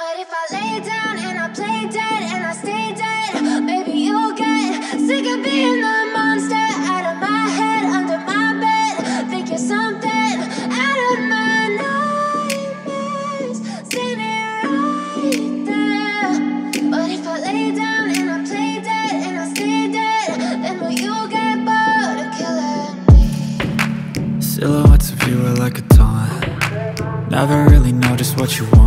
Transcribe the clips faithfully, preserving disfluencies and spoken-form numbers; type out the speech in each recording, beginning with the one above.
But if I lay down and I play dead and I stay dead, maybe you'll get sick of being the monster out of my head, under my bed. Think you're something out of my nightmares, seen it right there. But if I lay down and I play dead and I stay dead, then will you get bored of killing me? Silhouettes of you are like a taunt. Never really know just what you want.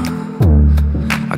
I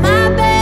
my bed.